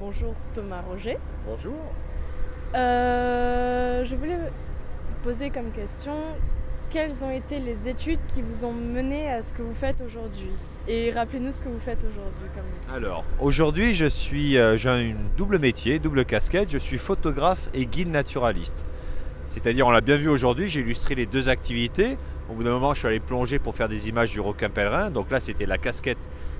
Bonjour Thomas Roger. Bonjour. Je voulais vous poser comme question, quelles ont été les études qui vous ont mené à ce que vous faites aujourd'hui? Et rappelez-nous ce que vous faites aujourd'hui comme métier. Alors, aujourd'hui, j'ai un double métier, double casquette. Je suis photographe et guide naturaliste. C'est-à-dire, on l'a bien vu aujourd'hui, j'ai illustré les deux activités. Au bout d'un moment, je suis allé plonger pour faire des images du requin pèlerin. Donc là, c'était la casquette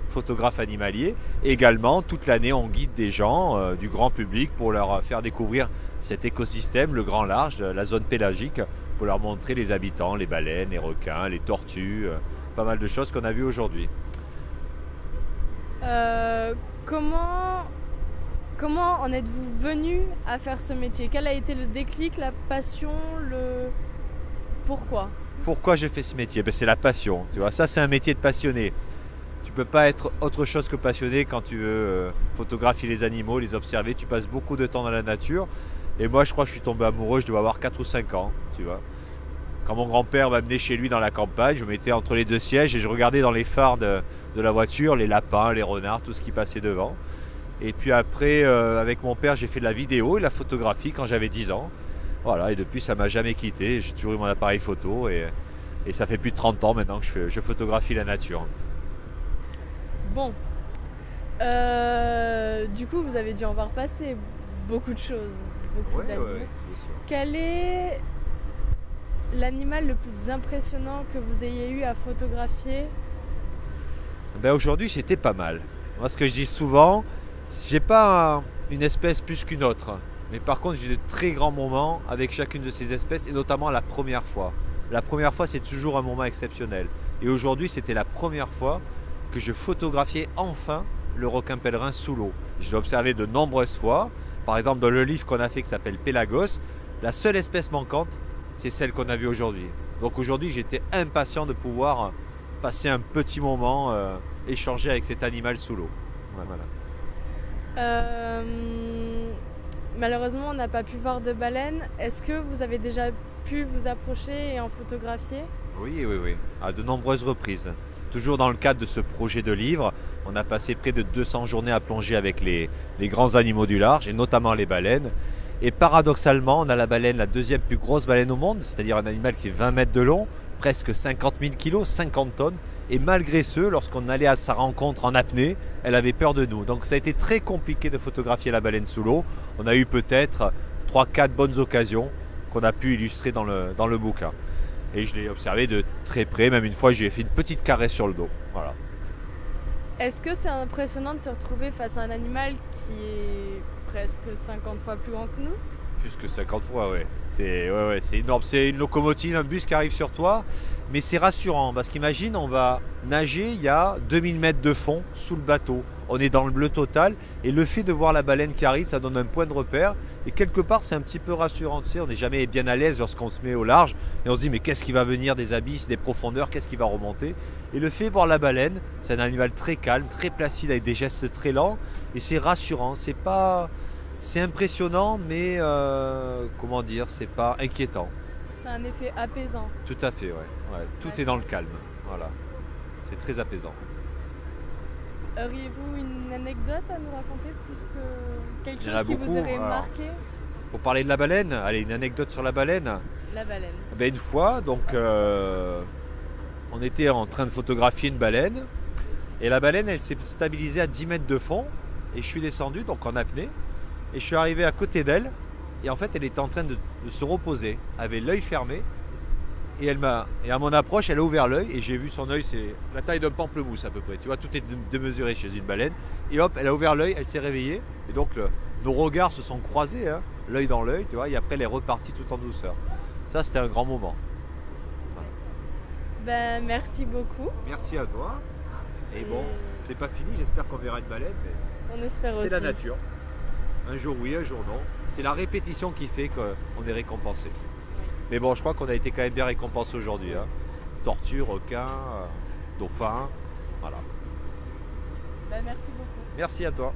photographe animalier. Également, toute l'année, on guide des gens, du grand public, pour leur faire découvrir cet écosystème, le grand large, la zone pélagique, pour leur montrer les habitants, les baleines, les requins, les tortues, pas mal de choses qu'on a vues aujourd'hui. Comment en êtes-vous venu à faire ce métier? Quel a été le déclic, la passion, le... Pourquoi j'ai fait ce métier? Ben, c'est la passion, tu vois. Ça, c'est un métier de passionné. Tu peux pas être autre chose que passionné quand tu veux photographier les animaux, les observer. Tu passes beaucoup de temps dans la nature. Et moi, je crois que je suis tombé amoureux, je devais avoir 4 ou 5 ans, tu vois. Quand mon grand-père m'amenait chez lui dans la campagne, je me mettais entre les deux sièges et je regardais dans les phares de la voiture, les lapins, les renards, tout ce qui passait devant. Et puis après, avec mon père, j'ai fait de la vidéo et de la photographie quand j'avais 10 ans. Voilà, et depuis, ça ne m'a jamais quitté. J'ai toujours eu mon appareil photo et ça fait plus de 30 ans maintenant que je photographie la nature. Bon. Du coup, vous avez dû en voir passer beaucoup de choses. Ouais, quel est l'animal le plus impressionnant que vous ayez eu à photographier? Ben aujourd'hui, c'était pas mal. Moi, ce que je dis souvent, j'ai pas une espèce plus qu'une autre, mais par contre, j'ai de très grands moments avec chacune de ces espèces, et notamment la première fois. La première fois, c'est toujours un moment exceptionnel. Et aujourd'hui, c'était la première fois que je photographiais enfin le requin pèlerin sous l'eau. Je l'ai observé de nombreuses fois. Par exemple, dans le livre qu'on a fait qui s'appelle Pelagos, la seule espèce manquante, c'est celle qu'on a vue aujourd'hui. Donc aujourd'hui, j'étais impatient de pouvoir passer un petit moment, échanger avec cet animal sous l'eau. Voilà. Malheureusement, on n'a pas pu voir de baleine. Est-ce que vous avez déjà pu vous approcher et en photographier? Oui, à de nombreuses reprises. Toujours dans le cadre de ce projet de livre, on a passé près de 200 journées à plonger avec les grands animaux du large, et notamment les baleines. Et paradoxalement, on a la baleine, la deuxième plus grosse baleine au monde, c'est-à-dire un animal qui est 20 mètres de long, presque 50 000 kilos, 50 tonnes. Et malgré ce, lorsqu'on allait à sa rencontre en apnée, elle avait peur de nous. Donc ça a été très compliqué de photographier la baleine sous l'eau. On a eu peut-être 3-4 bonnes occasions qu'on a pu illustrer dans le bouquin. Et je l'ai observé de très près, même une fois j'ai fait une petite caresse sur le dos. Voilà. Est-ce que c'est impressionnant de se retrouver face à un animal qui est presque 50 fois plus grand que nous? Plus que 50 fois, oui. C'est énorme. C'est une locomotive, un bus qui arrive sur toi. Mais c'est rassurant parce qu'imagine, on va nager, il y a 2000 mètres de fond sous le bateau. On est dans le bleu total et le fait de voir la baleine qui arrive, ça donne un point de repère. Et quelque part, c'est un petit peu rassurant. Tu sais, on n'est jamais bien à l'aise lorsqu'on se met au large et on se dit mais qu'est-ce qui va venir des abysses, des profondeurs, qu'est-ce qui va remonter? Et le fait de voir la baleine, c'est un animal très calme, très placide, avec des gestes très lents et c'est rassurant. C'est impressionnant, mais comment dire, c'est pas inquiétant. C'est un effet apaisant. Tout à fait, ouais. Tout est dans le calme. Voilà, c'est très apaisant. Auriez-vous une anecdote à nous raconter, plus que quelque chose qui vous aurait marqué? Pour parler de la baleine, allez, une anecdote sur la baleine. La baleine. Ben une fois, donc, on était en train de photographier une baleine et la baleine, elle s'est stabilisée à 10 mètres de fond et je suis descendu donc en apnée et je suis arrivé à côté d'elle et en fait, elle était en train de se reposer, avait l'œil fermé et et à mon approche, elle a ouvert l'œil et j'ai vu son œil, c'est la taille d'un pamplemousse à peu près. Tu vois, tout est démesuré chez une baleine. Et hop, elle a ouvert l'œil, elle s'est réveillée. Et donc, nos regards se sont croisés, hein, l'œil dans l'œil, tu vois. Et après, elle est repartie tout en douceur. Ça, c'était un grand moment. Voilà. Ben, merci beaucoup. Merci à toi. Et bon, c'est pas fini, j'espère qu'on verra une baleine. Mais on espère aussi. C'est la nature. Un jour oui, un jour non. C'est la répétition qui fait qu'on est récompensé. Mais bon, je crois qu'on a été quand même bien récompensé aujourd'hui. Hein. Tortue, requin, dauphin, voilà. Bah, merci beaucoup. Merci à toi.